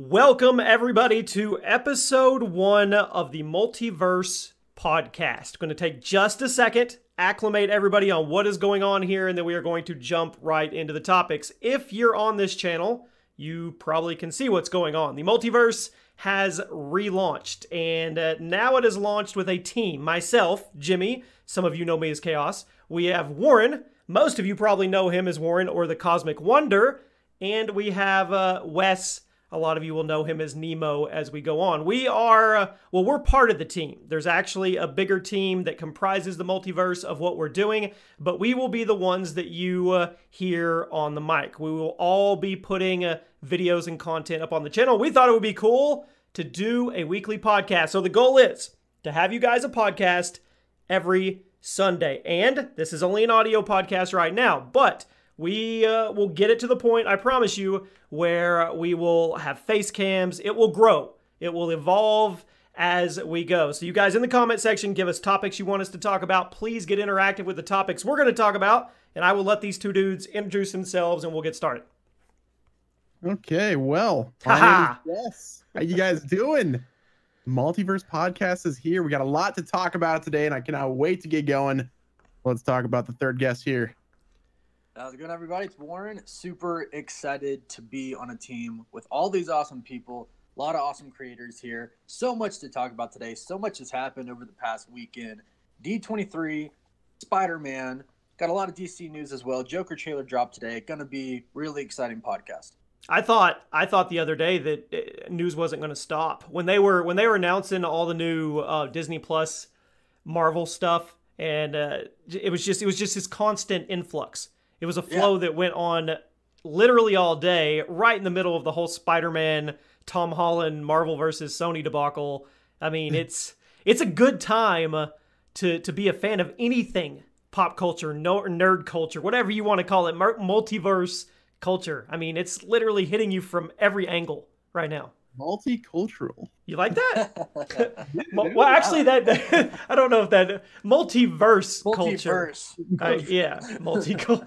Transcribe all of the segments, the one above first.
Welcome, everybody, to episode 1 of the Multiverse Podcast. Going to take just a second, acclimate everybody on what is going on here, and then we are going to jump right into the topics. If you're on this channel, you probably can see what's going on. The Multiverse has relaunched, and now it is launched with a team. Myself, Jimmy, some of you know me as Chaos. We have Warren. Most of you probably know him as Warren or the Cosmic Wonder. And we have Wes. A lot of you will know him as Nemo as we go on. We are, we're part of the team. There's actually a bigger team that comprises the multiverse of what we're doing, but we will be the ones that you hear on the mic. We will all be putting videos and content up on the channel. We thought it would be cool to do a weekly podcast. So the goal is to have you guys a podcast every Sunday. And this is only an audio podcast right now, but we will get it to the point, I promise you, where we will have face cams. It will grow. It will evolve as we go. So you guys in the comment section, give us topics you want us to talk about. Please get interactive with the topics we're going to talk about, and I will let these two dudes introduce themselves, and we'll get started. Okay, well, yes. How you guys doing? Multiverse Podcast is here. We got a lot to talk about today, and I cannot wait to get going. Let's talk about the third guest here. How's it going, everybody? It's Warren. Super excited to be on a team with all these awesome people. A lot of awesome creators here. So much to talk about today. So much has happened over the past weekend. D23, Spider-Man. Got a lot of DC news as well. Joker trailer dropped today. Going to be really exciting podcast. I thought the other day that news wasn't going to stop. When they were announcing all the new Disney Plus Marvel stuff, and it was just this constant influx. It was a flow that went on literally all day, right in the middle of the whole Spider-Man, Tom Holland, Marvel versus Sony debacle. I mean, it's a good time to be a fan of anything pop culture, nerd culture, whatever you want to call it, multiverse culture. I mean, it's literally hitting you from every angle right now. Multicultural. You like that? Well, actually, that I don't know if that multiverse culture. Yeah, multicultural.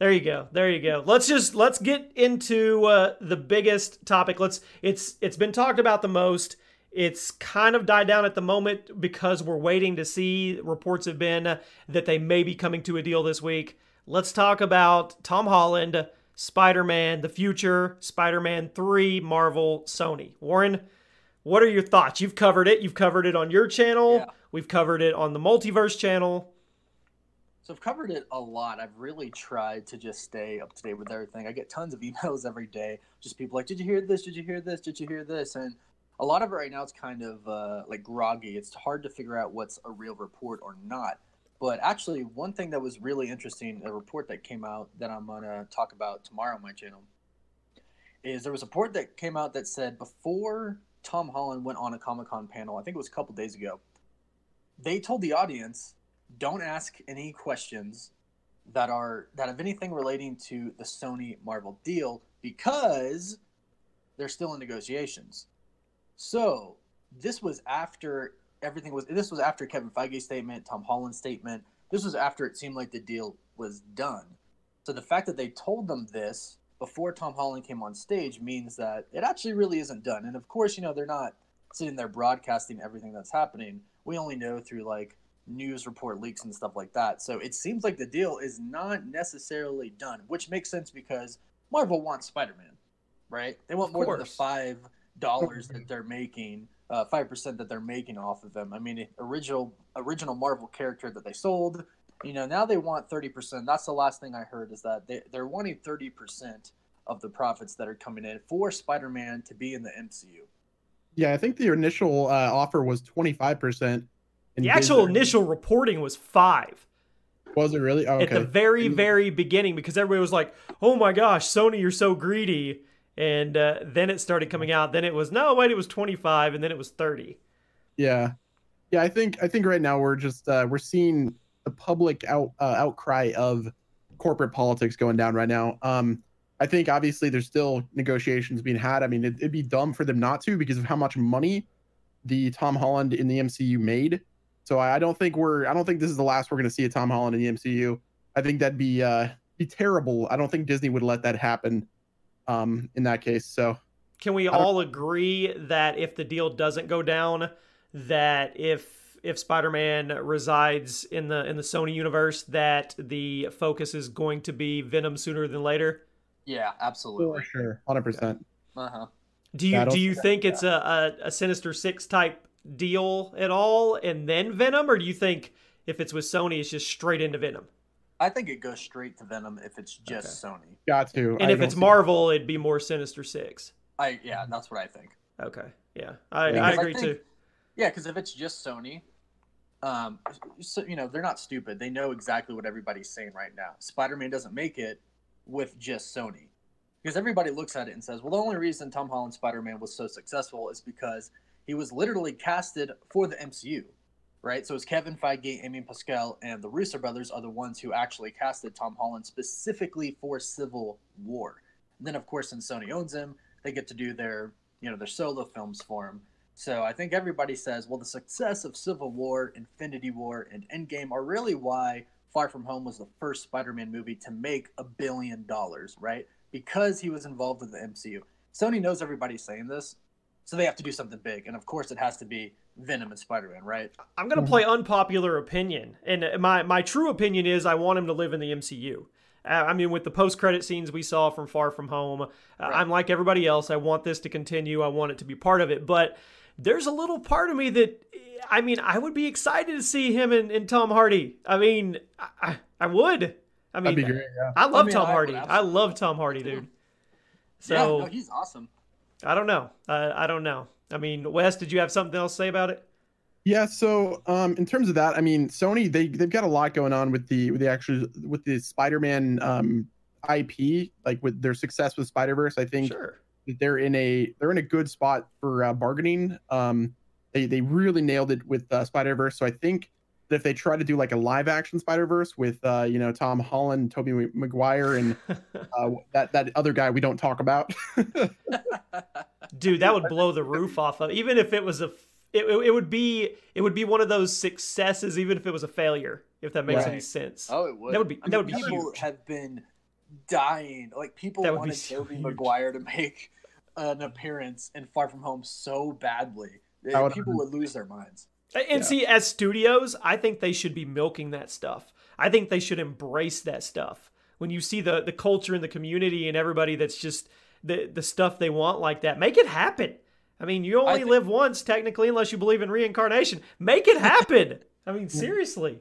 There you go. There you go. Let's get into the biggest topic. It's been talked about the most. It's kind of died down at the moment because we're waiting to see. Reports have been that they may be coming to a deal this week. Let's talk about Tom Holland, Spider-Man, the future, Spider-Man 3, Marvel, Sony. Warren, what are your thoughts? You've covered it. You've covered it on your channel. Yeah. We've covered it on the Multiverse channel. So I've covered it a lot. I've really tried to just stay up to date with everything. I get tons of emails every day. Just people like, did you hear this? Did you hear this? Did you hear this? And a lot of it right now is kind of like groggy. It's hard to figure out what's a real report or not. But actually, one thing that was really interesting, a report that came out that I'm going to talk about tomorrow on my channel, is there was a report that came out that said before Tom Holland went on a Comic-Con panel, I think it was a couple days ago, they told the audience, don't ask any questions that have anything relating to the Sony Marvel deal because they're still in negotiations. So this was after this was after Kevin Feige's statement, Tom Holland's statement. This was after it seemed like the deal was done. So the fact that they told them this before Tom Holland came on stage means that it actually really isn't done. And of course, you know, they're not sitting there broadcasting everything that's happening. We only know through like news report leaks and stuff like that. So it seems like the deal is not necessarily done, which makes sense because Marvel wants Spider-Man, right? They want more than the $5 that they're making. 5% that they're making off of them. I mean, original Marvel character that they sold, you know, now they want 30%. That's the last thing I heard is that they're wanting 30% of the profits that are coming in for Spider-Man to be in the MCU. Yeah, I think the initial offer was 25%. The actual initial reporting was 5%. Was it really? Oh, okay. At the very, very beginning, because everybody was like, oh my gosh, Sony, you're so greedy. And then it started coming out. Then it was, no, wait, it was 25, and then it was 30. Yeah. Yeah, I think right now we're just, we're seeing the public outcry of corporate politics going down right now. I think, obviously, there's still negotiations being had. I mean, it'd be dumb for them not to because of how much money the Tom Holland in the MCU made. So I don't think this is the last we're going to see a Tom Holland in the MCU. I think that'd be terrible. I don't think Disney would let that happen. in that case. So can we all agree that if the deal doesn't go down, that if Spider-Man resides in the Sony universe, that the focus is going to be Venom sooner than later? Yeah, absolutely. For sure. 100%. Uh-huh. Do you think it's a Sinister Six type deal at all and then Venom, or do you think if it's with Sony it's just straight into Venom? I think it goes straight to Venom if it's just Sony. Got to. And if it's Marvel, it'd be more Sinister Six. Yeah, that's what I think. Okay. Yeah. I agree too. Yeah, because if it's just Sony, so, you know, they're not stupid. They know exactly what everybody's saying right now. Spider-Man doesn't make it with just Sony, because everybody looks at it and says, well, the only reason Tom Holland's Spider-Man was so successful is because he was literally casted for the MCU, right? So it's Kevin Feige, Amy Pascal, and the Russo brothers are the ones who actually casted Tom Holland specifically for Civil War. And then, of course, since Sony owns him, they get to do their, you know, their solo films for him. So I think everybody says, well, the success of Civil War, Infinity War, and Endgame are really why Far From Home was the first Spider-Man movie to make $1 billion, right? Because he was involved with the MCU. Sony knows everybody's saying this, so they have to do something big. And, of course, it has to be Venom and Spider-Man, right? I'm going to play unpopular opinion. And my true opinion is I want him to live in the MCU. I mean, with the post-credit scenes we saw from Far From Home, right. I'm like everybody else. I want this to continue. I want it to be part of it. But there's a little part of me that, I mean, I would be excited to see him and Tom Hardy. I mean, I would. I mean, that'd be great, yeah. I love Tom Hardy. I love Tom Hardy, dude. So yeah, no, he's awesome. I don't know. I don't know. I mean, Wes, did you have something else to say about it? Yeah. So in terms of that, I mean, Sony, they've got a lot going on with the Spider-Man IP, like with their success with Spider-Verse. I think that they're in a good spot for bargaining. They really nailed it with Spider-Verse. So I think that if they try to do like a live action Spider-Verse with, you know, Tom Holland, Tobey Maguire, and that other guy we don't talk about. Dude, that would blow the roof off of, even if it was it would be one of those successes, even if it was a failure, if that makes any sense. Oh, it would. That would be huge. People have been dying. Like, people wanted Tobey Maguire to make an appearance in Far From Home so badly. People would lose their minds. And see, as studios, I think they should be milking that stuff. I think they should embrace that stuff. When you see the culture and the community and everybody that's just the stuff they want like that, make it happen. I mean, you only live once, technically, unless you believe in reincarnation. Make it happen. I mean, seriously.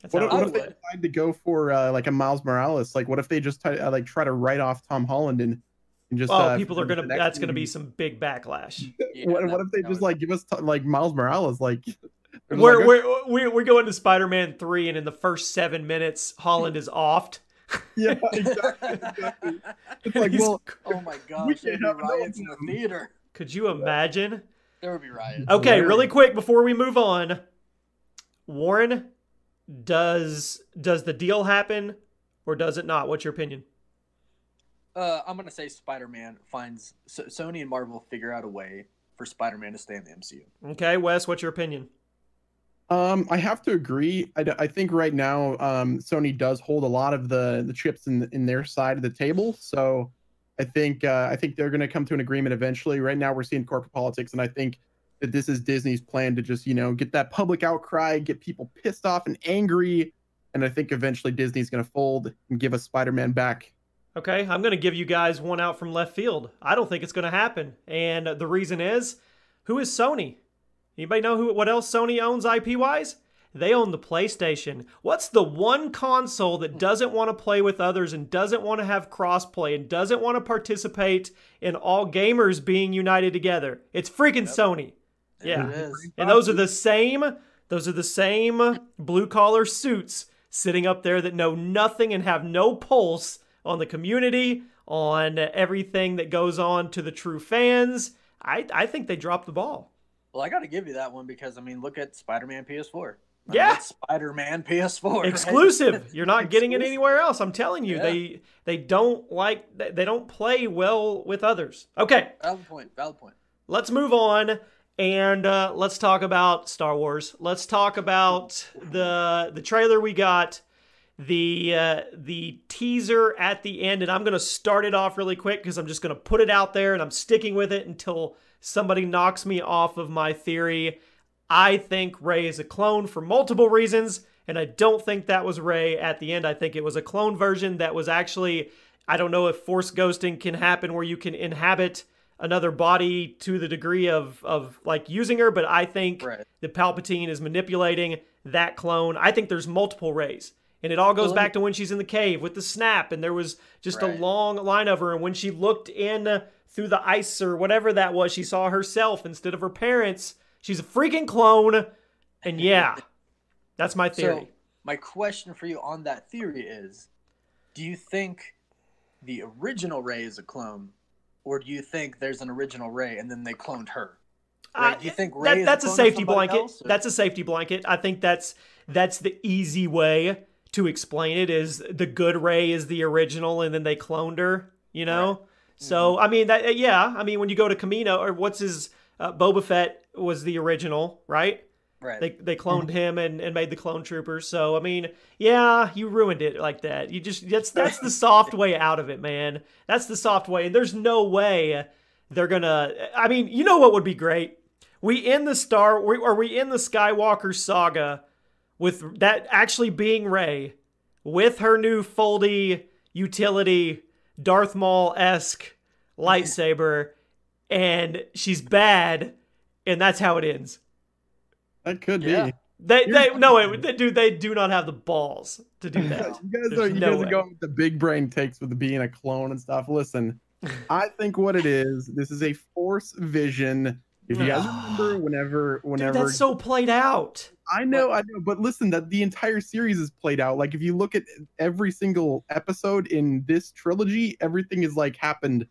That's what if they decide to go for like a Miles Morales? Like, what if they just like try to write off Tom Holland and just people are gonna. That's gonna be some big backlash. Yeah, what if they just like give us like Miles Morales? Like, we're going to Spider-Man 3, and in the first 7 minutes, Holland is offed. Yeah, exactly. It's like, well, oh my gosh, we can't have riots in the theater. Could you imagine? There would be riots. Okay, really quick before we move on, Warren, does the deal happen or does it not? What's your opinion? I'm gonna say Spider-Man finds Sony and Marvel figure out a way for Spider-Man to stay in the MCU. Okay, Wes, what's your opinion? I have to agree. I think right now Sony does hold a lot of the chips in their side of the table, so. I think they're going to come to an agreement eventually. Right now, we're seeing corporate politics, and I think that this is Disney's plan to just, you know, get that public outcry, get people pissed off and angry, and I think eventually Disney's going to fold and give us Spider-Man back. Okay, I'm going to give you guys one out from left field. I don't think it's going to happen, and the reason is, who is Sony? Anybody know what else Sony owns IP-wise? They own the PlayStation. What's the one console that doesn't want to play with others and doesn't want to have crossplay and doesn't want to participate in all gamers being united together? It's freaking Sony. Yeah. It is. And those are the same blue collar suits sitting up there that know nothing and have no pulse on the community, on everything that goes on to the true fans. I think they dropped the ball. Well, I got to give you that one because, I mean, look at Spider-Man PS4. Yeah, I mean, Spider-Man PS4 exclusive. Right? You're not getting it anywhere else. I'm telling you, they don't play well with others. Okay, valid point. Valid point. Let's move on and let's talk about Star Wars. Let's talk about the trailer we got the teaser at the end, and I'm going to start it off really quick because I'm just going to put it out there, and I'm sticking with it until somebody knocks me off of my theory. I think Rey is a clone for multiple reasons, and I don't think that was Rey at the end. I think it was a clone version that was actually, I don't know if force ghosting can happen where you can inhabit another body to the degree of like using her, but I think the Palpatine is manipulating that clone. I think there's multiple Reys. And it all goes back to when she's in the cave with the snap, and there was just a long line of her. And when she looked in through the ice or whatever that was, she saw herself instead of her parents. She's a freaking clone. And yeah, that's my theory. So my question for you on that theory is, do you think the original Rey is a clone, or do you think there's an original Rey and then they cloned her? Right? Do you think Rey is a safety blanket? That's a safety blanket. I think that's the easy way to explain it, is the good Rey is the original and then they cloned her, you know? Right. So, I mean, that, yeah. I mean, when you go to Kamino, or what's his, Boba Fett was the original, right? Right. They cloned him and made the clone troopers. So, I mean, yeah, you ruined it like that. You just, that's the soft way out of it, man. That's the soft way. And there's no way they're gonna, I mean, you know what would be great? We end the Skywalker saga with that actually being Rey, with her new foldy utility Darth Maul-esque lightsaber, and she's bad, and that's how it ends. That could be. Dude, they do not have the balls to do that. you guys are going with the big brain takes with being a clone and stuff. Listen, I think what it is, this is a force vision. If you guys remember, whenever dude, that's so played out. I know, but listen, that the entire series is played out. Like, if you look at every single episode in this trilogy, everything is like happened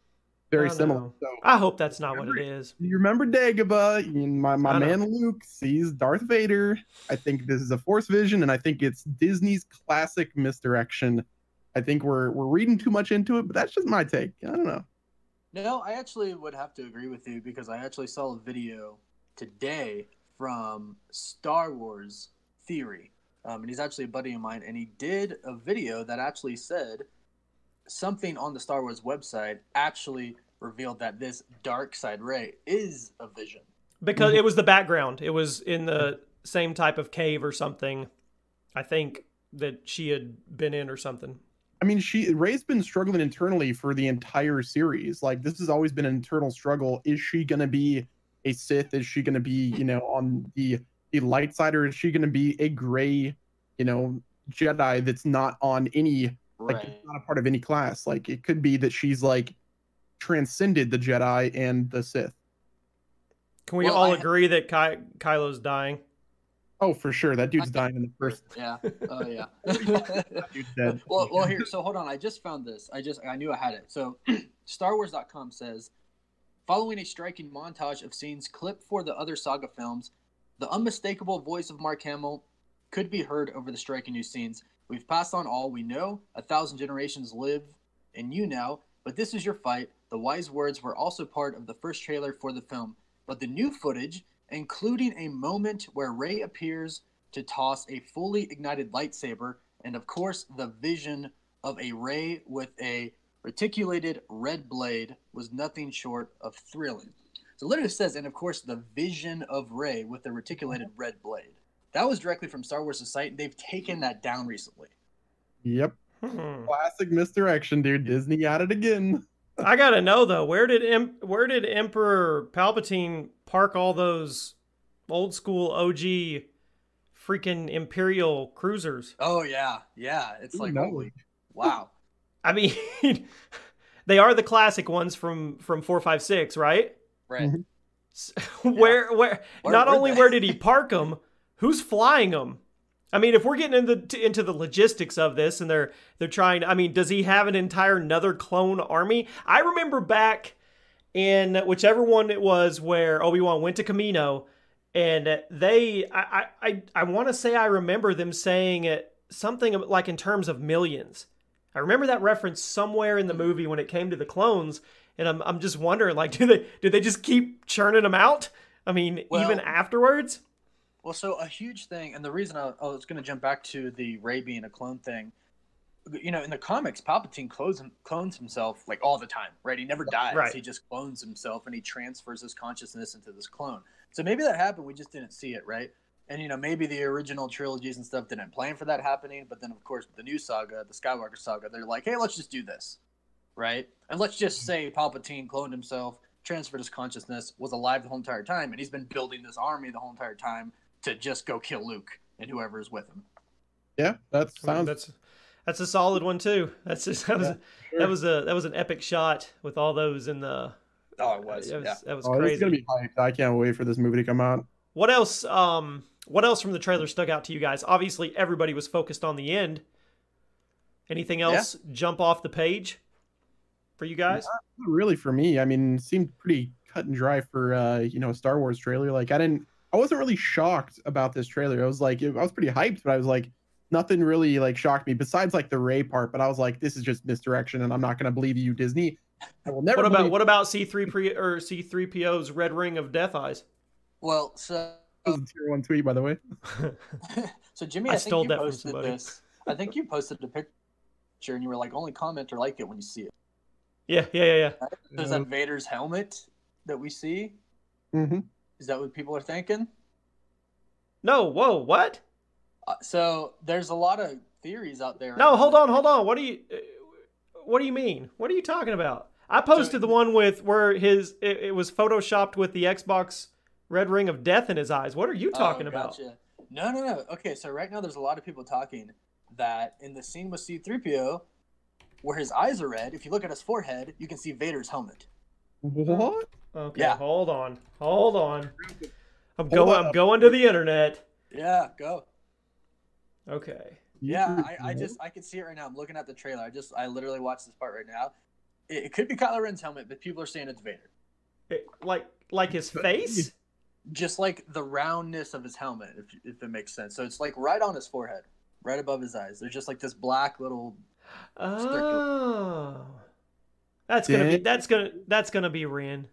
very similar. So I hope that's not what it is. You remember Dagobah? My man Luke sees Darth Vader. I think this is a force vision, and I think it's Disney's classic misdirection. I think we're reading too much into it, but that's just my take. I don't know. No, I actually would have to agree with you, because I actually saw a video today from Star Wars Theory, and he's actually a buddy of mine, and he did a video that actually said something on the Star Wars website actually revealed that this Darkseid Rey is a vision. Because it was the background. It was in the same type of cave or something, I think, that she had been in or something. I mean, Rey's been struggling internally for the entire series. Like, this has always been an internal struggle. Is she going to be a Sith? Is she going to be, you know, on the light side? Or is she going to be a gray, you know, Jedi that's not on any, like, not a part of any class? Like, it could be that she's, like, transcended the Jedi and the Sith. Can we all agree that Kylo's dying? Oh, for sure. That dude's dying in the first. Yeah. Oh, yeah. That dude's dead. Well, here. So, hold on. I just found this. I knew I had it. So, StarWars.com says, following a striking montage of scenes clipped for the other saga films, the unmistakable voice of Mark Hamill could be heard over the striking new scenes. We've passed on all we know. 1,000 generations live in you now, but this is your fight. The wise words were also part of the first trailer for the film, but the new footage, including a moment where Rey appears to toss a fully ignited lightsaber, and of course the vision of a Rey with a reticulated red blade, was nothing short of thrilling. So literally says, and of course the vision of Rey with a reticulated red blade. That was directly from Star Wars' site, and they've taken that down recently. Yep. Classic misdirection, dude. Disney at it again. I gotta know though, where did Emperor Palpatine park all those old school OG freaking Imperial cruisers? Oh yeah, yeah. It's like, holy, wow. I mean, they are the classic ones from 456, right? Right. Mm-hmm. Where did he park them? Who's flying them? I mean, if we're getting into the logistics of this, and they're trying, I mean, does he have an entire another clone army? I remember back in whichever one it was where Obi-Wan went to Kamino, and they, I want to say I remember them saying something like in terms of millions. I remember that reference somewhere in the movie when it came to the clones, and I'm just wondering, like, do they just keep churning them out? I mean, even afterwards. Well, so a huge thing, and the reason I was going to jump back to the Rey being a clone thing, you know, in the comics, Palpatine clones himself like all the time, right? He never dies. Right. He just clones himself, and he transfers his consciousness into this clone. So maybe that happened. We just didn't see it, right? And, you know, maybe the original trilogies and stuff didn't plan for that happening. But then, of course, the new saga, the Skywalker saga, they're like, hey, let's just do this, right? And let's just say Palpatine cloned himself, transferred his consciousness, was alive the whole entire time, and he's been building this army the whole entire time to just go kill Luke and whoever is with him. Yeah, that sounds... I mean, that's a solid one too. That's just, that was an epic shot with all those in the... Oh, it was. That was crazy. It's gonna be hyped. I can't wait for this movie to come out. What else? What else from the trailer stuck out to you guys? Obviously, everybody was focused on the end. Anything else jump off the page for you guys? Not really for me. I mean, it seemed pretty cut and dry for you know, a Star Wars trailer. Like I wasn't really shocked about this trailer. I was like, I was pretty hyped, but I was like, nothing really like shocked me besides like the Rey part. But I was like, this is just misdirection, and I'm not going to believe you, Disney. I will never. What about C3PO's Red Ring of Death Eyes? Well, so that was a tier one tweet, by the way. So Jimmy, I think you posted this. I think you posted a picture, and you were like, only comment or like it when you see it. Yeah. There's that Vader's helmet that we see. Mm-hmm. Is that what people are thinking? No, whoa, what? So there's a lot of theories out there. No, hold on. What do you mean? What are you talking about? I posted the one with where it was photoshopped with the Xbox Red Ring of Death in his eyes. What are you talking about? No. Okay, so right now there's a lot of people talking that in the scene with C-3PO where his eyes are red, if you look at his forehead, you can see Vader's helmet. What? Okay, yeah. Hold on. I'm going to the internet. Yeah, go. Okay. Yeah, I can see it right now. I'm looking at the trailer. I literally watched this part right now. It could be Kylo Ren's helmet, but people are saying it's Vader. Like his face? Just like the roundness of his helmet, if it makes sense. So it's like right on his forehead, right above his eyes. There's just like this black little circle. That's gonna be Ren.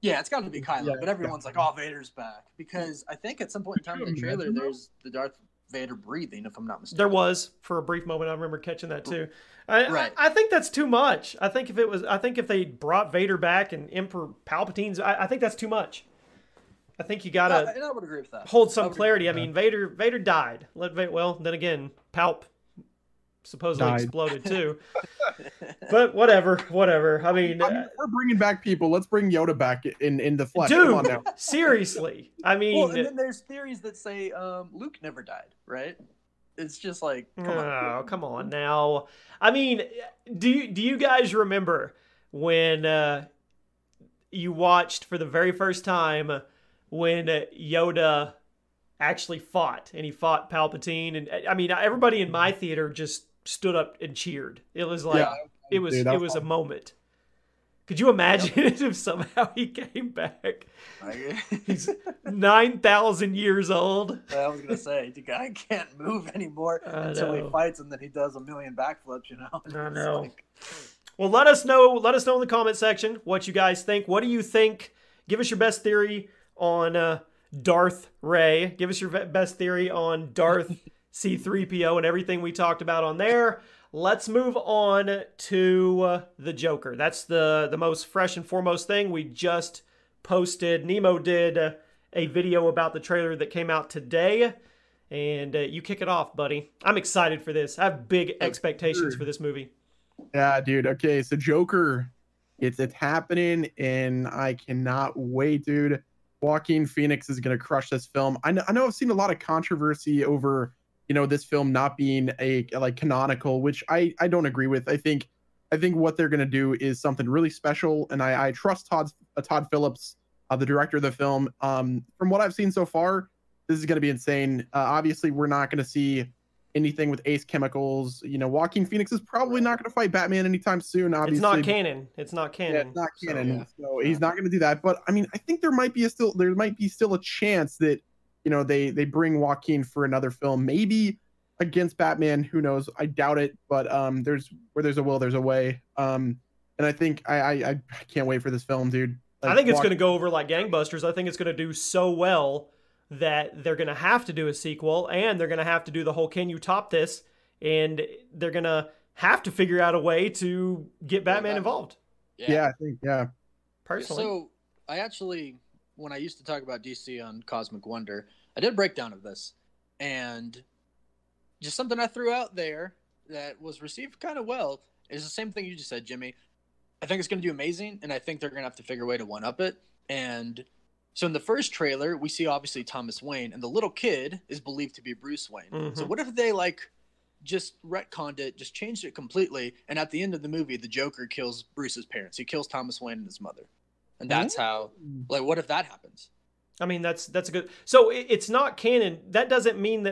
Yeah, it's gotta be Kylo, but everyone's like, oh, Vader's back. Because I think at some point in time in the trailer there's the Darth Vader breathing, if I'm not mistaken. There was for a brief moment. I remember catching that too. I think that's too much. I think if they brought Vader back and Emperor Palpatine's, I think that's too much. I think you gotta I would agree with that. Hold some clarity. I mean, Vader died. Well, then again, Palp supposedly exploded too. But whatever. I mean, we're bringing back people. Let's bring Yoda back in the flesh. Dude, come on now. Seriously. I mean, well, and then there's theories that say Luke never died, right? It's just like, come on now. I mean, do you guys remember when you watched for the very first time when Yoda actually fought, and he fought Palpatine? And I mean, everybody in my theater just stood up and cheered. It was like, it was a moment. Could you imagine if somehow he came back? He's 9,000 years old. I was gonna say, the guy can't move anymore until he fights, and then he does a million backflips. You know. I know. Like... Well, let us know in the comment section what you guys think. What do you think? Give us your best theory on Darth Rey. Give us your best theory on Darth C-3PO and everything we talked about on there. Let's move on to the Joker. That's the most fresh and foremost thing we just posted. Nemo did a video about the trailer that came out today, and you kick it off, buddy. I'm excited for this. I have big expectations for this movie. Yeah, dude. Okay, so Joker, it's happening, and I cannot wait, dude. Joaquin Phoenix is going to crush this film. I know I've seen a lot of controversy over, you know, this film not being a canonical, which I don't agree with. I think what they're going to do is something really special, and I trust Todd Phillips, the director of the film. From what I've seen so far, this is going to be insane. Obviously, we're not going to see anything with Ace Chemicals. You know, Joaquin Phoenix is probably not going to fight Batman anytime soon. Obviously, it's not canon. Yeah, it's not canon. So he's not going to do that. But I mean, I think there might be still a chance that, you know, they bring Joaquin for another film, maybe against Batman. Who knows? I doubt it. But there's a will, there's a way. And I think I can't wait for this film, dude. Like, I think it's going to go over like gangbusters. I think it's going to do so well that they're going to have to do a sequel, and they're going to have to do the whole, can you top this? And they're going to have to figure out a way to get Batman involved. Yeah, I think, personally. So I actually, when I used to talk about DC on Cosmic Wonder, I did a breakdown of this. And just something I threw out there that was received kind of well is the same thing you just said, Jimmy. I think it's going to do amazing, and I think they're going to have to figure a way to one-up it. And so in the first trailer, we see obviously Thomas Wayne, and the little kid is believed to be Bruce Wayne. Mm-hmm. So what if they, like, just retconned it, just changed it completely, and at the end of the movie, the Joker kills Bruce's parents. He kills Thomas Wayne and his mother. And that's how, like, what if that happens? I mean, that's a good... So it's not canon. That doesn't mean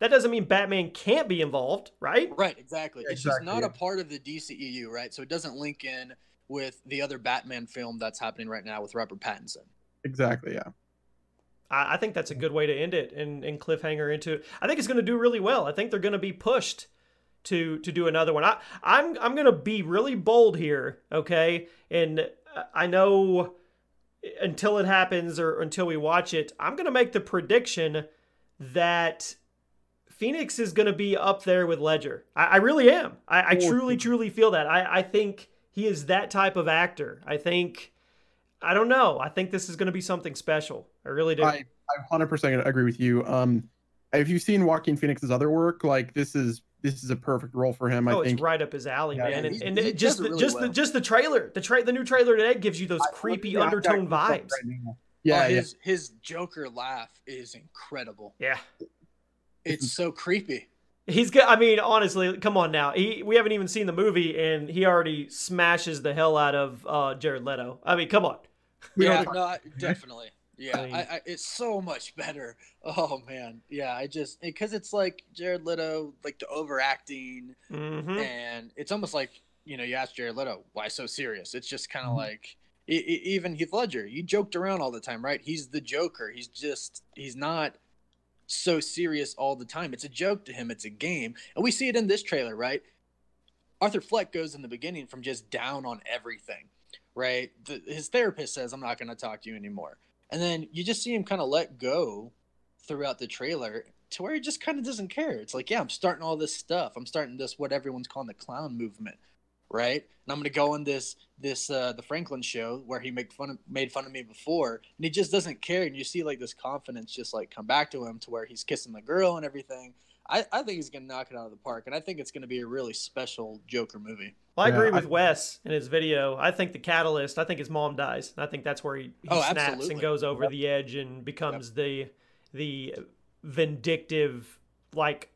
that doesn't mean Batman can't be involved, right? Right, exactly. It's just not a part of the DCEU, right? So it doesn't link in with the other Batman film that's happening right now with Robert Pattinson. Exactly, yeah. I think that's a good way to end it and cliffhanger into it. I think it's going to do really well. I think they're going to be pushed to do another one. I'm going to be really bold here, okay? And I know until it happens or until we watch it, I'm going to make the prediction that Phoenix is going to be up there with Ledger. I really am. I truly, truly feel that. I think he is that type of actor. I don't know. I think this is going to be something special. I really do. I 100% agree with you. If you've seen Joaquin Phoenix's other work, like this is a perfect role for him. I think it's right up his alley, yeah, man. And just the trailer, the new trailer today gives you those creepy undertone vibes. Right, his Joker laugh is incredible. Yeah. It's so creepy. He's good. I mean, honestly, come on now. We haven't even seen the movie, and he already smashes the hell out of Jared Leto. I mean, come on. Definitely. Yeah, I mean, it's so much better. Oh man, yeah. Because it's like Jared Leto, like the overacting, and it's almost like you ask Jared Leto why so serious. It's just kind of like even Heath Ledger. You joked around all the time, right? He's the Joker. He's not so serious all the time. It's a joke to him. It's a game, and we see it in this trailer, right? Arthur Fleck goes in the beginning from just down on everything, right? His therapist says, "I'm not going to talk to you anymore." And then you just see him kind of let go throughout the trailer to where he just kind of doesn't care. It's like, yeah, I'm starting all this stuff. I'm starting this, what everyone's calling the clown movement, right? And I'm going to go on the Franklin show where he made fun of me before. And he just doesn't care. And you see like this confidence just like come back to him to where he's kissing the girl and everything. I think he's going to knock it out of the park. And I think it's going to be a really special Joker movie. Well, I agree with Wes in his video. I think the catalyst, I think his mom dies. I think that's where he snaps and goes over the edge and becomes the vindictive, like,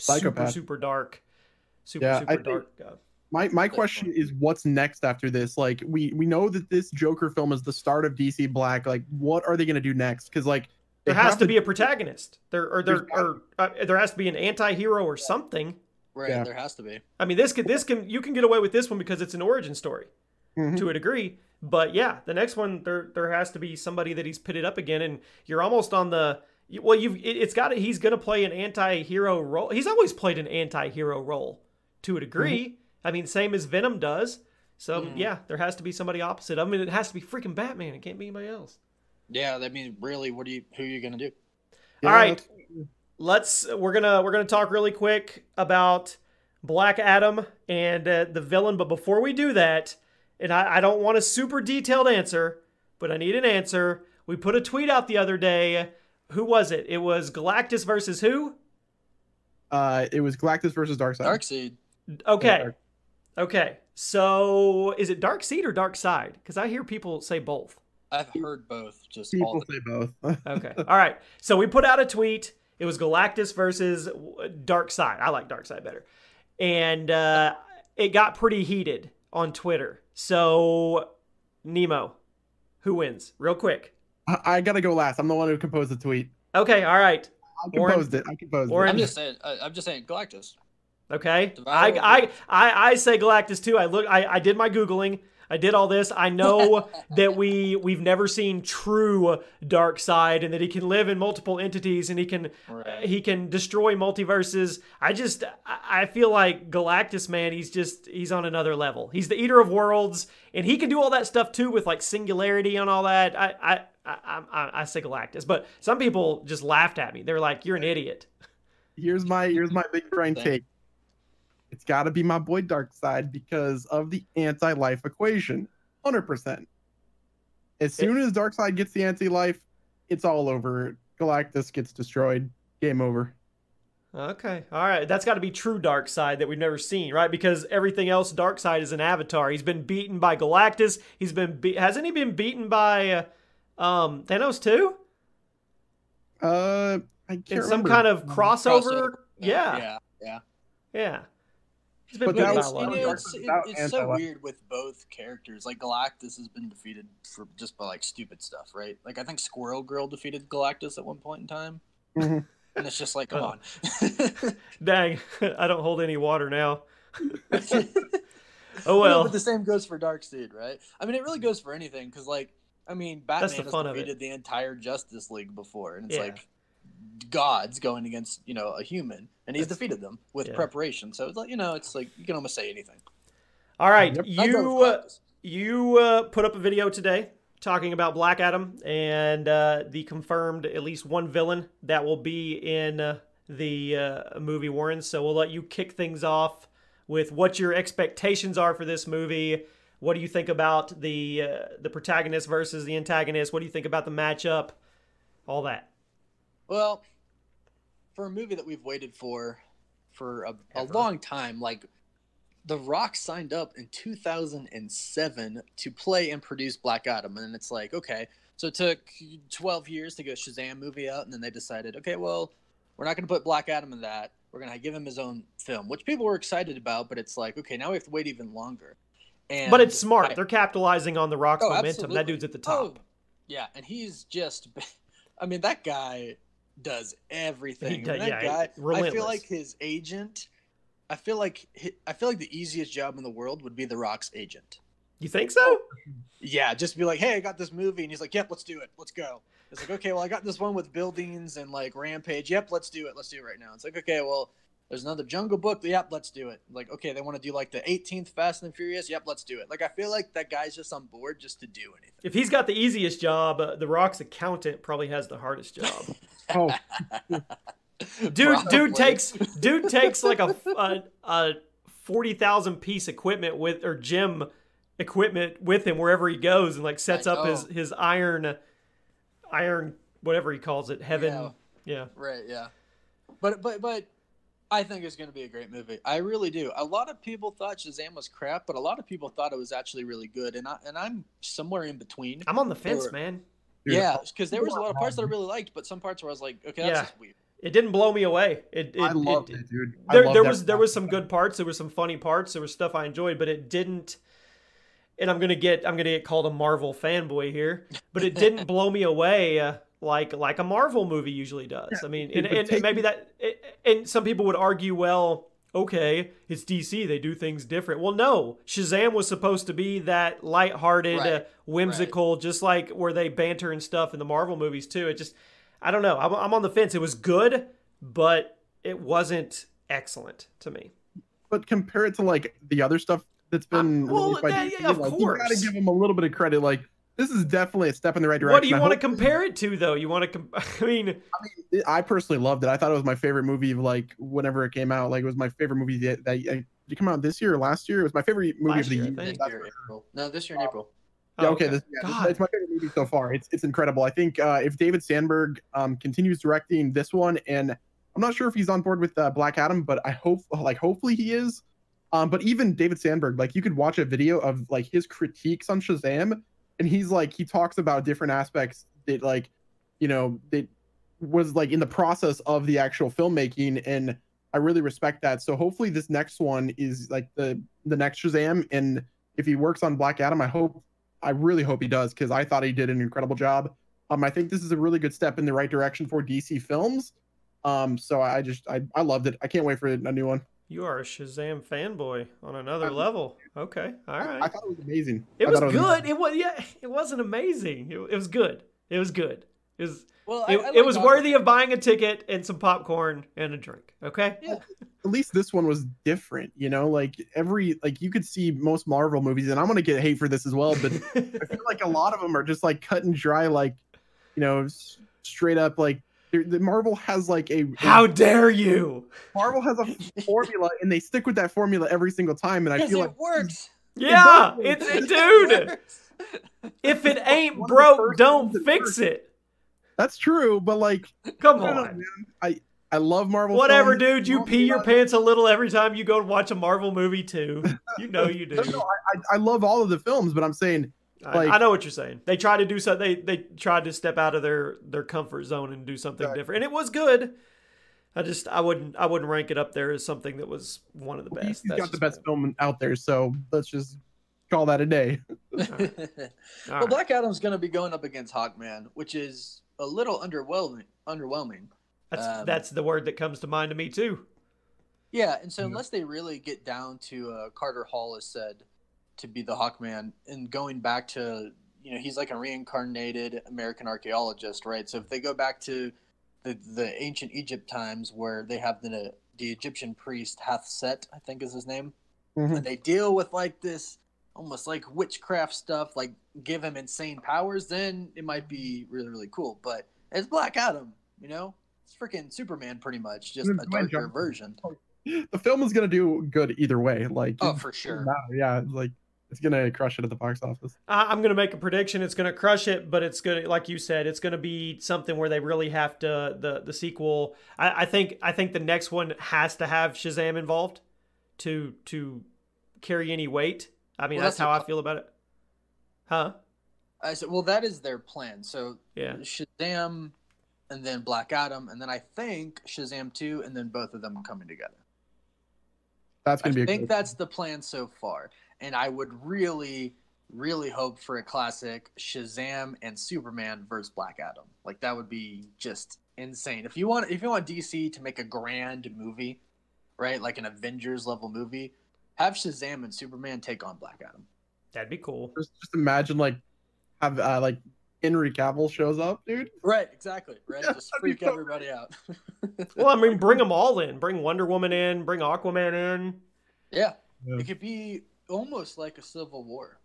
psychopath. super dark. My question is, what's next after this? Like, we know that this Joker film is the start of DC Black. Like, what are they going to do next? Because, like, there has to be a protagonist. There has to be an anti-hero or something. Right, yeah. There has to be. I mean, you can get away with this one because it's an origin story to a degree. But yeah, the next one there has to be somebody that he's pitted up again, and you're almost on the he's going to play an anti-hero role. He's always played an anti-hero role to a degree. I mean, same as Venom does. So yeah, there has to be somebody opposite. I mean, it has to be freaking Batman. It can't be anybody else. Yeah, I mean, really, who are you gonna do? Yeah. All right, we're gonna talk really quick about Black Adam and the villain. But before we do that, and I don't want a super detailed answer, but I need an answer. We put a tweet out the other day. Who was it? It was Galactus versus who? It was Galactus versus Darkseid. Darkseid. Okay. Yeah, okay. So is it Darkseid or Darkseid? Because I hear people say both. I've heard both. Just people all say both. Okay. All right. So we put out a tweet. It was Galactus versus Darkseid. I like Darkseid better, and it got pretty heated on Twitter. So, Nemo, who wins? Real quick. I gotta go last. I'm the one who composed the tweet. Okay. All right. I composed it. I'm just saying. I'm just saying Galactus. Okay. I say Galactus too. I did my Googling. I did all this. I know that we've never seen true Darkseid, and that he can live in multiple entities, and he can he can destroy multiverses. I feel like Galactus, man, he's on another level. He's the eater of worlds, and he can do all that stuff too with like singularity and all that. I say Galactus, but some people just laughed at me. They're like, "You're an idiot." Here's my big brain take. It's got to be my boy Darkseid because of the anti-life equation. 100%. As soon as Darkseid gets the anti-life, it's all over. Galactus gets destroyed. Game over. Okay. All right. That's got to be true Darkseid that we've never seen, right? Because everything else, Darkseid is an avatar. He's been beaten by Galactus. He's been hasn't he been beaten by Thanos too? I can't remember. Some kind of crossover. Yeah. But it's so weird with both characters. Like Galactus has been defeated for just by like stupid stuff, right? Like I think Squirrel Girl defeated Galactus at one point in time, and it's just like, come on, dang, I don't hold any water now. Oh well. No, but the same goes for Darkseid, right? I mean, it really goes for anything because, like, I mean, Batman has defeated the entire Justice League before, and it's like gods going against, you know, a human, and he's defeated them with preparation. So it's like, you know, it's like you can almost say anything. All right, you put up a video today talking about Black Adam and the confirmed at least one villain that will be in the movie, Warren. So we'll let you kick things off with what your expectations are for this movie. What do you think about the protagonist versus the antagonist? What do you think about the matchup? All that. Well, for a movie that we've waited for a long time, like The Rock signed up in 2007 to play and produce Black Adam, and it's like, okay, so it took 12 years to get a Shazam movie out, and then they decided, okay, well, we're not going to put Black Adam in that. We're going to give him his own film, which people were excited about, but it's like, okay, now we have to wait even longer. And but it's smart. They're capitalizing on The Rock's momentum. Absolutely. That dude's at the top. Oh, yeah, and he's just – I mean, that guy – does everything. That guy, relentless. I feel like his agent. I feel like the easiest job in the world would be The Rock's agent. You think so? Yeah, just be like, hey, I got this movie, and he's like, yep, let's do it, let's go. It's like, okay, well, I got this one with buildings and like Rampage. Yep, let's do it right now. It's like, okay, well, there's another Jungle Book. Yep, let's do it. Like, okay, they want to do like the 18th Fast and Furious. Yep, let's do it. Like, I feel like that guy's just on board just to do anything. If he's got the easiest job, The Rock's accountant probably has the hardest job. Oh, dude takes like a 40,000 piece equipment with or gym equipment with him wherever he goes, and like sets up his iron whatever he calls it, heaven. Yeah. Right. Yeah. But I think it's going to be a great movie. I really do. A lot of people thought Shazam was crap, but a lot of people thought it was actually really good, and I'm somewhere in between. I'm on the fence, man. Yeah, because there was a lot of parts that I really liked, but some parts where I was like, okay, that's just weird. It didn't blow me away. I loved it, dude. There was some good parts. There was some funny parts. There was stuff I enjoyed, but it didn't. And I'm gonna get called a Marvel fanboy here, but it didn't blow me away like a Marvel movie usually does. Yeah, I mean, and maybe that. And some people would argue, well, okay, it's DC. They do things different. Well, no. Shazam was supposed to be that lighthearted, whimsical, just like where they banter and stuff in the Marvel movies too. It just, I don't know. I'm on the fence. It was good, but it wasn't excellent to me. But compare it to like the other stuff that's been released by DC. Yeah, of course. You got to give them a little bit of credit. Like, this is definitely a step in the right direction. What do you want to compare it to, though? You want to? I mean, I personally loved it. I thought it was my favorite movie. Like, whenever it came out, like, it was my favorite movie that did it come out this year or last year? It was my favorite movie of the year. This year in April. Yeah, okay. It's my favorite movie so far. It's incredible. I think if David Sandberg continues directing this one, and I'm not sure if he's on board with Black Adam, but I hope, like, hopefully he is. But even David Sandberg, like, you could watch a video of like his critiques on Shazam. And he's like, he talks about different aspects that, like, you know, that was like in the process of the actual filmmaking. And I really respect that. So hopefully this next one is like the next Shazam. And if he works on Black Adam, I really hope he does, because I thought he did an incredible job. I think this is a really good step in the right direction for DC films. So I loved it. I can't wait for a new one. You are a Shazam fanboy on another level. Okay, all right. I thought it was amazing. It was good. It was It wasn't amazing. It was good. It was good. It was. Well, it was worthy of buying a ticket and some popcorn and a drink. Okay. Yeah. At least this one was different. You know, like you could see most Marvel movies, and I'm gonna get hate for this as well, but I feel like a lot of them are just like cut and dry, like, you know, straight up like. The Marvel has like a how dare you! Marvel has a formula and they stick with that formula every single time, and I feel like it works. Yeah, it's dude. If it ain't broke, don't fix it. That's true, but like, come on, I love Marvel. Whatever, dude. You pee your pants a little every time you go to watch a Marvel movie too. You know you do. No, I love all of the films, but I'm saying. Like, I know what you're saying. They tried to do so. They tried to step out of their comfort zone and do something different, and it was good. I wouldn't rank it up there as something that was one of the best. He's got the best film out there, so let's just call that a day. All right. Well, Black Adam's going to be going up against Hawkman, which is a little underwhelming. That's the word that comes to mind to me too. Yeah, and so unless they really get down to Carter Hall has said. To be the Hawkman and going back to, you know, he's like a reincarnated American archaeologist, right? So if they go back to the ancient Egypt times where they have the Egyptian priest Hathset, I think is his name, and they deal with like this almost like witchcraft stuff, like give him insane powers, then it might be really, really cool. But it's Black Adam, you know, it's freaking Superman pretty much, just a darker version. The film is gonna do good either way, like oh for sure, yeah, like. It's gonna crush it at the box office. I'm gonna make a prediction. It's gonna crush it, but it's gonna, like you said, it's gonna be something where they really have to the sequel. I think the next one has to have Shazam involved to carry any weight. I mean, well, that's how I feel about it. Huh? I said, well, that is their plan. So yeah, Shazam, and then Black Adam, and then I think Shazam 2, and then both of them coming together. That's gonna be. I think that's the plan so far. And I would really, really hope for a classic Shazam and Superman versus Black Adam. Like that would be just insane. If you want DC to make a grand movie, right? Like an Avengers level movie, have Shazam and Superman take on Black Adam. That'd be cool. Just imagine like have like Henry Cavill shows up, dude. Right, exactly. Right, yeah, just freak everybody out. Well, I mean, bring them all in. Bring Wonder Woman in. Bring Aquaman in. Yeah. It could be. Almost like a Civil War.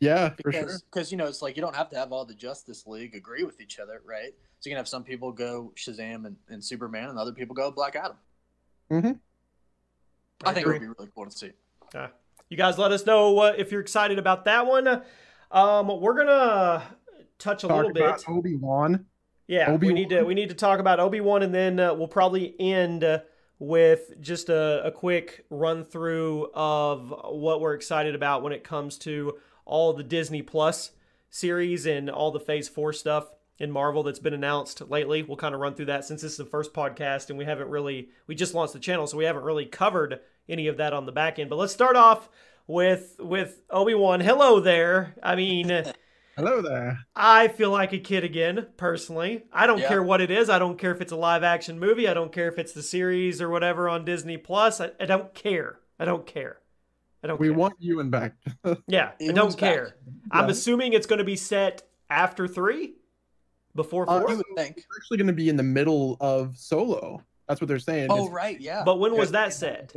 Yeah, because you know, it's like you don't have to have all the Justice League agree with each other, right? So you can have some people go Shazam and Superman, and other people go Black Adam. I think it would be really cool to see. You guys let us know if you're excited about that one. We're gonna touch a little bit Obi-Wan. Yeah, we need to talk about Obi-Wan, and then we'll probably end. With just a quick run through of what we're excited about when it comes to all the Disney Plus series and all the Phase 4 stuff in Marvel that's been announced lately. We'll kind of run through that since this is the first podcast and we just launched the channel, so we haven't really covered any of that on the back end. But let's start off with Obi-Wan. Hello there. I mean... Hello there. I feel like a kid again, personally. I don't care what it is. I don't care if it's a live action movie. I don't care if it's the series or whatever on Disney Plus. I don't care. I don't care. We want Ewan back. Yeah, I don't care. I'm assuming it's going to be set after 3, before 4. I think it's actually going to be in the middle of Solo. That's what they're saying. Oh, right, yeah. But when was that set?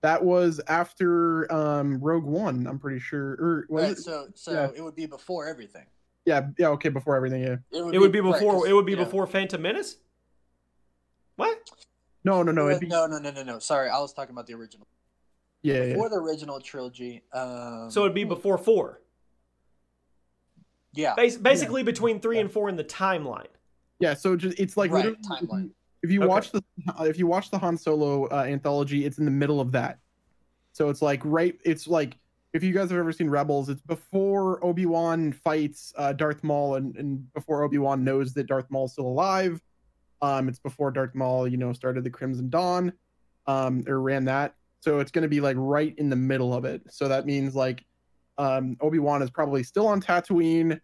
That was after Rogue One, I'm pretty sure. Or was it? So it would be before everything. Yeah, okay, before everything, yeah. It would be before Phantom Menace? What? No. Sorry, I was talking about the original. Yeah. Before the original trilogy. So it would be before 4. Yeah. Basically between 3 and 4 in the timeline. Yeah, so just it's like right, timeline. If you watch the Han Solo anthology, it's in the middle of that. So it's like if you guys have ever seen Rebels, it's before Obi-Wan fights Darth Maul and before Obi-Wan knows that Darth Maul's still alive. It's before Darth Maul, you know, started the Crimson Dawn or ran that. So it's going to be like right in the middle of it. So that means like Obi-Wan is probably still on Tatooine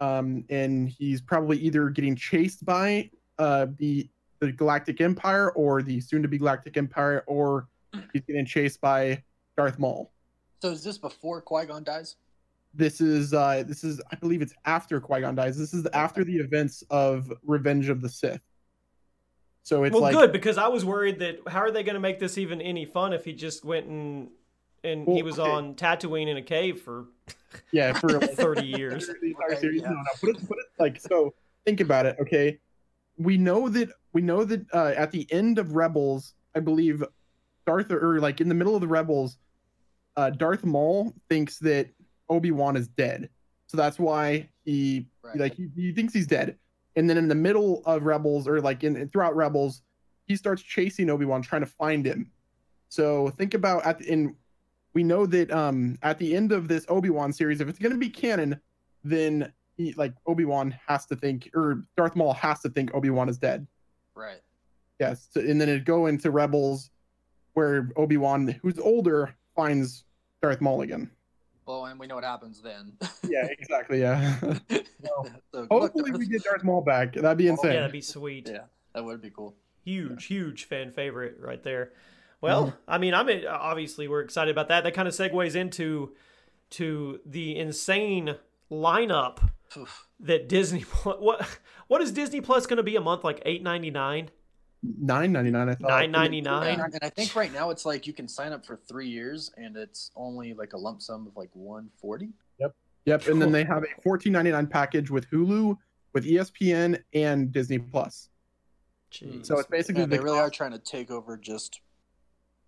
and he's probably either getting chased by the Galactic Empire or the soon-to-be Galactic Empire or he's getting chased by Darth Maul. So is this before Qui-Gon dies? This is I believe it's after Qui-Gon dies. This is after the events of Revenge of the Sith. So it's good, because I was worried that how are they going to make this even any fun if he just went and he was on Tatooine in a cave for for like 30 years. So think about it, okay? We know that at the end of Rebels, I believe in the middle of the Rebels, Darth Maul thinks that Obi-Wan is dead. So that's why he thinks he's dead. And then in the middle of Rebels, or throughout Rebels, he starts chasing Obi-Wan, trying to find him. So think about we know that at the end of this Obi-Wan series, if it's going to be canon, then Obi-Wan has to think, or Darth Maul has to think Obi-Wan is dead. Right. Yes. So, and then it'd go into Rebels, where Obi-Wan, who's older, finds Darth Maul again. Well, and we know what happens then. Yeah, exactly. Yeah. So hopefully we get Darth Maul back. That'd be insane. Yeah, that'd be sweet. Yeah, that would be cool. Huge fan favorite right there. Well, obviously we're excited about that. That kind of segues into the insane lineup that Disney. What is Disney Plus going to be a month? Like $8.99. $9.99, I thought. $9.99. And I think right now it's you can sign up for 3 years, and it's only a lump sum of $140. Yep. And then they have a $14.99 package with Hulu, with ESPN, and Disney Plus. Jeez. So it's basically they really are trying to take over. Just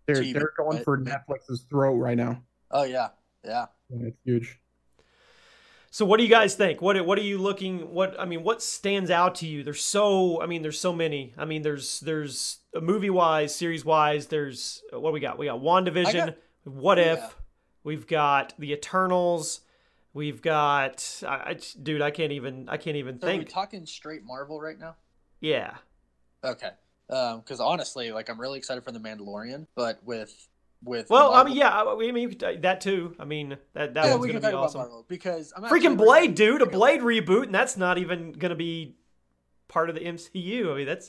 they're going for Netflix's throat right now. Oh yeah, it's huge. So what do you guys think? What are you looking? What stands out to you? There's so many. There's movie wise, series wise. There's what we got. We got WandaVision. What If? We've got the Eternals. We've got dude. I can't even think. Are we talking straight Marvel right now? Yeah. Okay. Because honestly, I'm really excited for The Mandalorian, but that too. One's gonna be awesome. Because I'm freaking Blade, dude, a Blade reboot, and that's not even gonna be part of the MCU.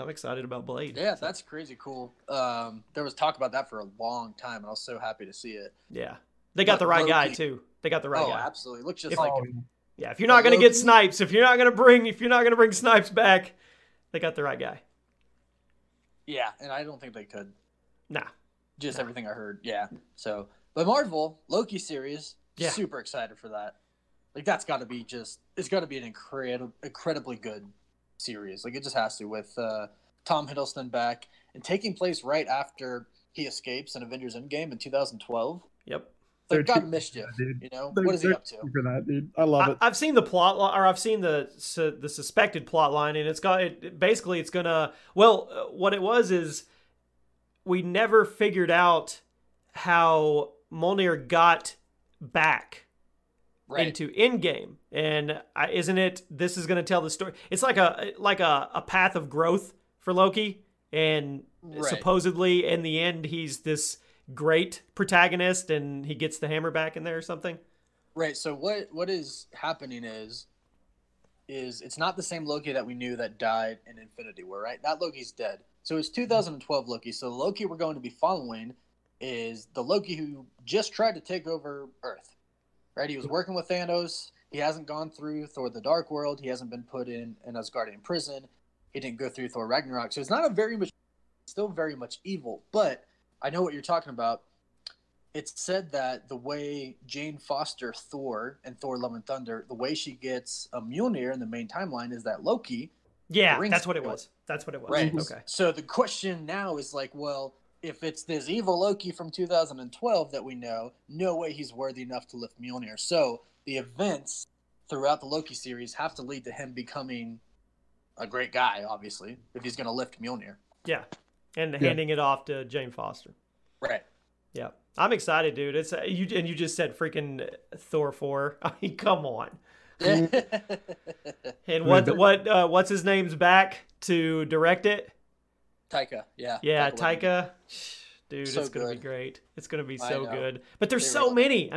I'm excited about Blade. Yeah, that's crazy cool. There was talk about that for a long time, and I was so happy to see it. Yeah, they got the right guy too. They got the right guy. Oh, absolutely. Looks just if you're not gonna get Snipes, if you're not gonna bring Snipes back, they got the right guy. Yeah, and I don't think they could. Nah. Just everything I heard, yeah. So, but Marvel Loki series, super excited for that. That's got to be it's got to be an incredibly good series. It just has to, with Tom Hiddleston back and taking place right after he escapes in Avengers Endgame in 2012. Yep. They've got mischief, you know. What is he up to? For that, dude. I love it. I've seen the plot, or I've seen the suspected plot line, and we never figured out how Mjolnir got back into Endgame, and this is going to tell the story. It's like a path of growth for Loki, and supposedly in the end he's this great protagonist, and he gets the hammer back in there or something. Right. So what is happening is it's not the same Loki that we knew that died in Infinity War, right? That Loki's dead. So it's 2012 Loki. So the Loki we're going to be following is the Loki who just tried to take over Earth, right? He was working with Thanos. He hasn't gone through Thor the Dark World. He hasn't been put in an Asgardian prison. He didn't go through Thor Ragnarok. So it's not still very much evil, but I know what you're talking about. It's said that the way Jane Foster, Thor, and Thor Love and Thunder, the way she gets a Mjolnir in the main timeline is that Loki... Yeah, that's what it was. That's what it was. Right. Okay. So the question now is if it's this evil Loki from 2012 that we know, no way he's worthy enough to lift Mjolnir. So the events throughout the Loki series have to lead to him becoming a great guy, obviously, if he's going to lift Mjolnir. Yeah, and handing it off to Jane Foster. Right. Yeah, I'm excited, dude. It's you just said freaking Thor 4. I mean, come on. And what's his name's back to direct it? Taika, Taika. Dude, so it's gonna be great. It's gonna be so good. But there's so many.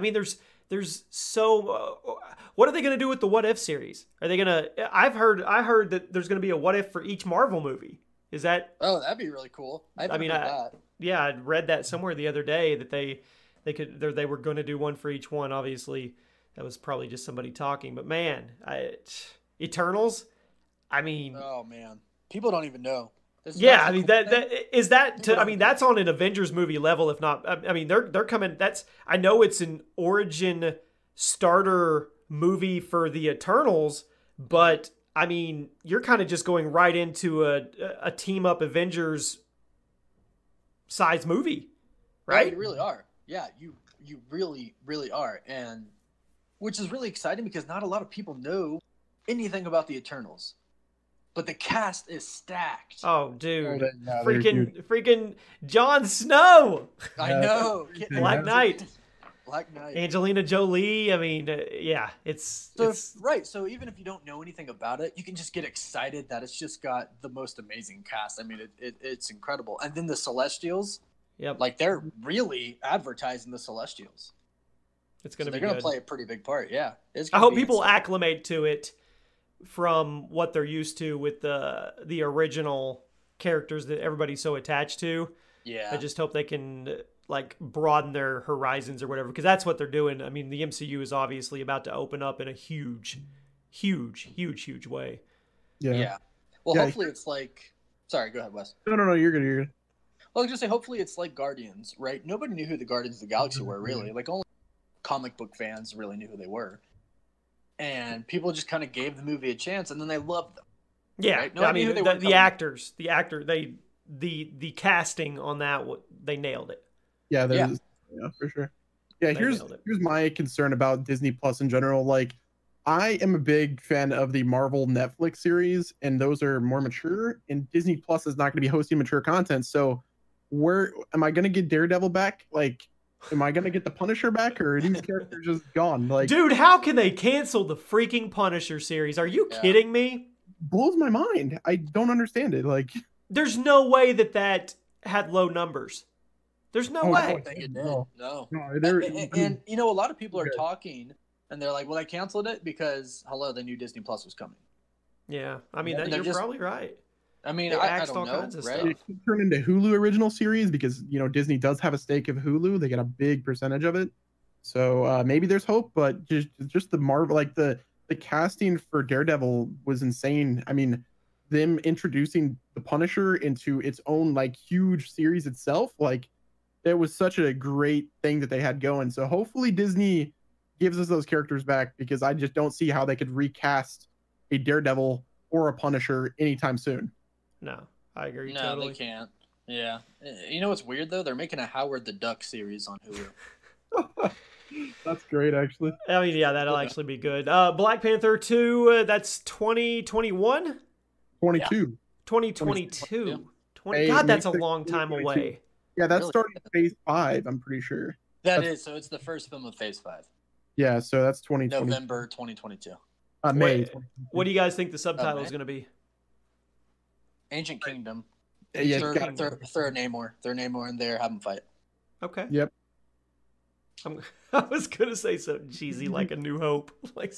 There's so. What are they gonna do with the What If series? Are they gonna? I heard that there's gonna be a What If for each Marvel movie. Is that? Oh, that'd be really cool. I mean, yeah, I read that somewhere the other day that they were going to do one for each one. Obviously, that was probably just somebody talking. But man, Eternals. I mean, oh man, people don't even know. Yeah, I mean that's on an Avengers movie level, if not. I mean, they're coming. That's, I know it's an origin starter movie for the Eternals, but I mean, you're kind of just going right into a team up Avengers size movie, right? Yeah, you really are. Yeah, you really, really are, and which is really exciting because not a lot of people know anything about the Eternals. But the cast is stacked. Oh, dude. No, freaking Jon Snow. I know. Black Knight. Black Knight. Angelina Jolie. I mean, yeah, right. So even if you don't know anything about it, you can just get excited that it's just got the most amazing cast. I mean, it's incredible. And then the Celestials. Yep. Like, they're really advertising the Celestials. It's going to be good. They're going to play a pretty big part, yeah. I hope people acclimate to it from what they're used to with the original characters that everybody's so attached to. Yeah. I just hope they can like broaden their horizons or whatever, because that's what they're doing. I mean, the MCU is obviously about to open up in a huge, huge, huge, huge way. Yeah. Yeah. Well, yeah, hopefully it's like... Sorry, go ahead, Wes. No, you're good, you're good. Well, I was just saying, hopefully it's like Guardians, right? Nobody knew who the Guardians of the Galaxy were, really. Like, only comic book fans really knew who they were. And people just kind of gave the movie a chance, and then they loved them. Yeah, right? I mean, the casting on that, they nailed it. Yeah, for sure. Yeah, here's my concern about Disney Plus in general. Like, I am a big fan of the Marvel Netflix series, and those are more mature. And Disney Plus is not going to be hosting mature content, so where am I going to get Daredevil back? Like, am I going to get the Punisher back, or are these characters just gone? Like, dude, how can they cancel the freaking Punisher series? Are you kidding me? Blows my mind. I don't understand it. Like, there's no way that had low numbers. There's no way. No, I think it did. No. And you know, a lot of people are talking, and they're like, well, they canceled it because, hello, they knew Disney Plus was coming. Yeah. I mean, you're probably right. I mean, I don't know, right? It could turn into Hulu original series because, you know, Disney does have a stake of Hulu. They get a big percentage of it. So maybe there's hope, but just the Marvel, like the casting for Daredevil was insane. I mean, them introducing the Punisher into its own, like, huge series itself, like, it was such a great thing that they had going. So hopefully Disney gives us those characters back, because I just don't see how they could recast a Daredevil or a Punisher anytime soon. No, I agree. No, totally. They can't. Yeah. You know what's weird, though? They're making a Howard the Duck series on Hulu. That's great, actually. I mean, yeah, that'll actually be good. Black Panther 2, that's 2021? 22. 2022. God, that's a long time away. Yeah, that's really? Starting Phase 5, I'm pretty sure. That's so it's the first film of Phase 5. Yeah, so that's November 2022. May. What do you guys think the subtitle is going to be? Ancient Kingdom. Yeah, throw Namor. Throw Namor in there. Have them fight. Okay. Yep. I was gonna say something cheesy like A New Hope. Like,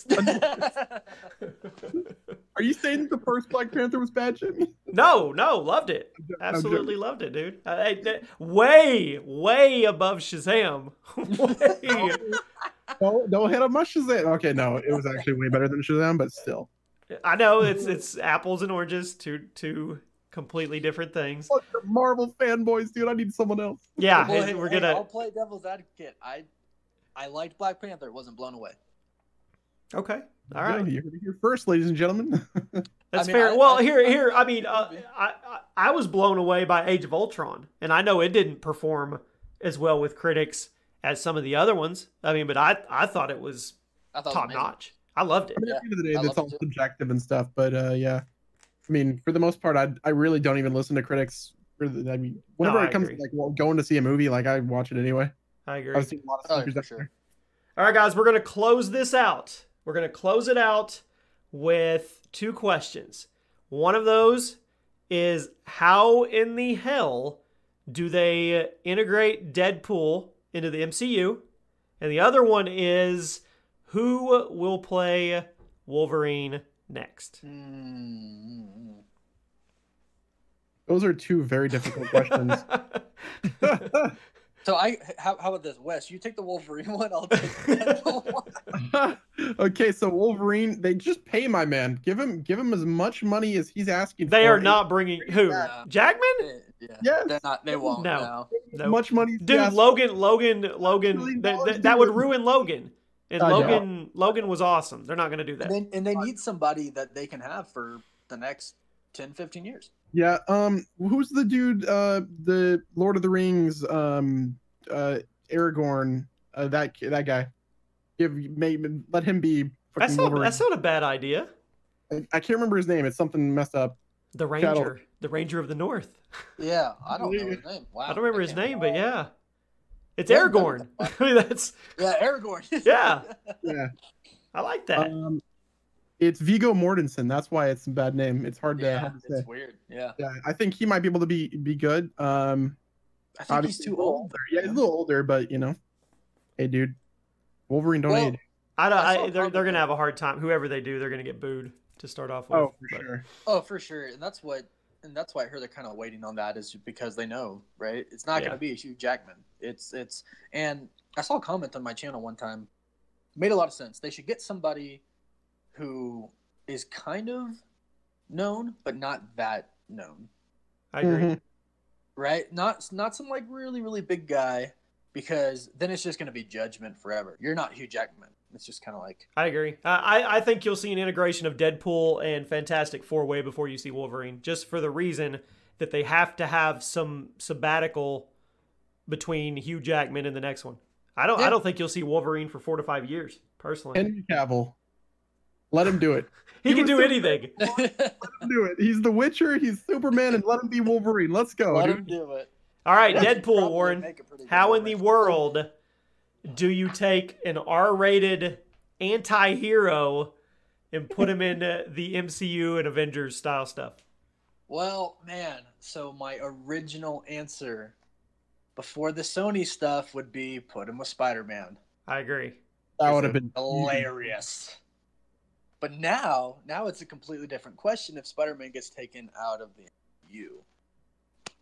are you saying the first Black Panther was bad, Jimmy? No, loved it. Absolutely loved it, dude. Way above Shazam. Way. Don't hit up my Shazam. Okay, no, it was actually way better than Shazam, but still. I know it's apples and oranges, two completely different things. Fuck the Marvel fanboys, dude. I need someone else. Yeah, I'll play devil's advocate. I liked Black Panther. Wasn't blown away. Okay, all right. You heard it here first, ladies and gentlemen. That's fair. Well, I mean, I was blown away by Age of Ultron, and I know it didn't perform as well with critics as some of the other ones. I mean, but I thought it was top notch. I loved it. I mean, at the end of the day, that's all subjective and stuff. But yeah, I mean, for the most part, I really don't even listen to critics. Whenever it comes to going to see a movie, like, I watch it anyway. I agree. I've seen a lot of sure. There. All right, guys, we're gonna close this out. We're gonna close it out with two questions. One of those is, how in the hell do they integrate Deadpool into the MCU? And the other one is, who will play Wolverine next? Those are two very difficult questions. So how about this, Wes? You take the Wolverine one. I'll take the one. Okay, so Wolverine, they just pay my man. Give him as much money as he's asking. They for. Are not bringing who? Yeah. Jackman? Yeah. Yes. They're not. They won't. No. As much money, dude. Yes. Logan. That would ruin Logan. And Logan was awesome. They're not going to do that. And they need somebody that they can have for the next 10, 15 years. Yeah. Who's the dude? The Lord of the Rings. Aragorn. That guy. Let him be. That's not a bad idea. I can't remember his name. It's something messed up. The Ranger. The Ranger of the North. Yeah, I don't know his name. Wow. I don't remember his name, but yeah. It's Aragorn. I mean, that's Aragorn. yeah, I like that. It's Viggo Mortensen. That's why it's a bad name. It's hard to say. It's weird. Yeah. I think he might be able to be good. I think he's too old. Yeah, he's a little older, but you know, hey, dude, Wolverine don't need. They're gonna have a hard time. Whoever they do, they're gonna get booed to start off with. Oh, for sure, and that's what. And that's why I heard they're kind of waiting on that, is because they know, right? It's not going to be a Hugh Jackman. It's and I saw a comment on my channel one time. It made a lot of sense. They should get somebody who is kind of known, but not that known. I agree. Mm-hmm. Right? Not some like really, really big guy, because then it's just going to be judgment forever. You're not Hugh Jackman. It's just kind of like... I agree. I think you'll see an integration of Deadpool and Fantastic Four way before you see Wolverine, just for the reason that they have to have some sabbatical between Hugh Jackman and the next one. I don't think you'll see Wolverine for 4 to 5 years, personally. Henry Cavill. Let him do it. he can do anything. Let him do it. He's The Witcher, he's Superman, and let him be Wolverine. Let's go. Let him do it. All right, Deadpool, Warren. How in the world... do you take an R-rated anti-hero and put him in the MCU and Avengers style stuff? Well, man, so my original answer before the Sony stuff would be put him with Spider-Man. I agree. That would have been hilarious. But now it's a completely different question if Spider-Man gets taken out of the MCU.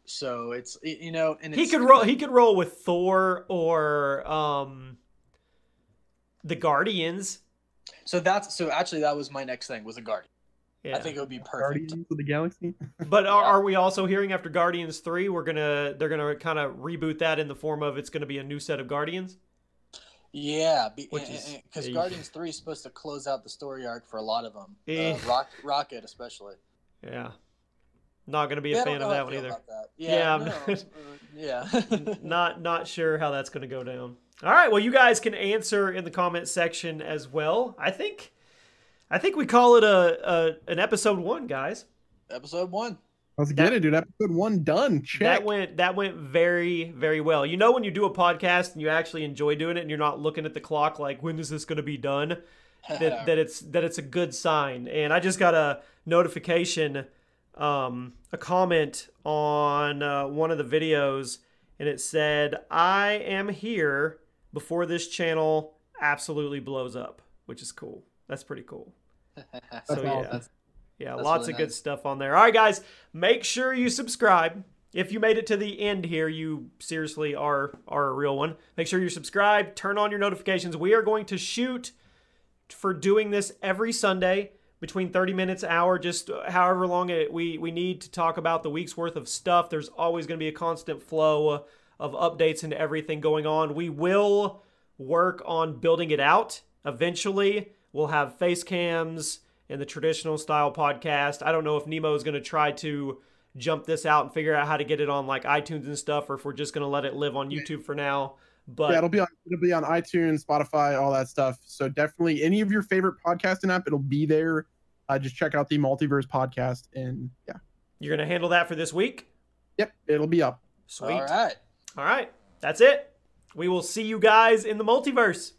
So it's, you know, and it's, he could roll with Thor or the Guardians. So actually that was my next thing, was a Guardian. Yeah. I think it would be perfect. Guardians of the Galaxy. But are we also hearing after Guardians 3 they're gonna kind of reboot that in the form of it's gonna be a new set of Guardians? Yeah, because Guardians 3 is supposed to close out the story arc for a lot of them. Rocket especially. Yeah. Not going to be a fan of that one either. Yeah. Not sure how that's going to go down. All right, well, you guys can answer in the comment section as well. I think we call it an episode 1, guys. Episode 1. Let's get it, dude. Episode 1 done. Check. That went very, very well. You know, when you do a podcast and you actually enjoy doing it, and you're not looking at the clock like, when is this going to be done? that it's a good sign. And I just got a notification. A comment on one of the videos, and it said, "I am here before this channel absolutely blows up," which is cool. That's pretty cool. So yeah, lots of good stuff on there. All right, guys, make sure you subscribe. If you made it to the end here, you seriously are a real one. Make sure you subscribe. Turn on your notifications. We are going to shoot for doing this every Sunday. Between 30 minutes, hour, just however long we need to talk about the week's worth of stuff. There's always going to be a constant flow of updates and everything going on. We will work on building it out. Eventually, we'll have face cams and the traditional style podcast. I don't know if Nemo is going to try to jump this out and figure out how to get it on like iTunes and stuff, or if we're just going to let it live on YouTube for now. But yeah, it'll be on iTunes, Spotify, all that stuff. So definitely any of your favorite podcasting app, it'll be there. Just check out the Multiverse podcast, and yeah. You're going to handle that for this week? Yep, it'll be up. Sweet. All right. That's it. We will see you guys in the Multiverse.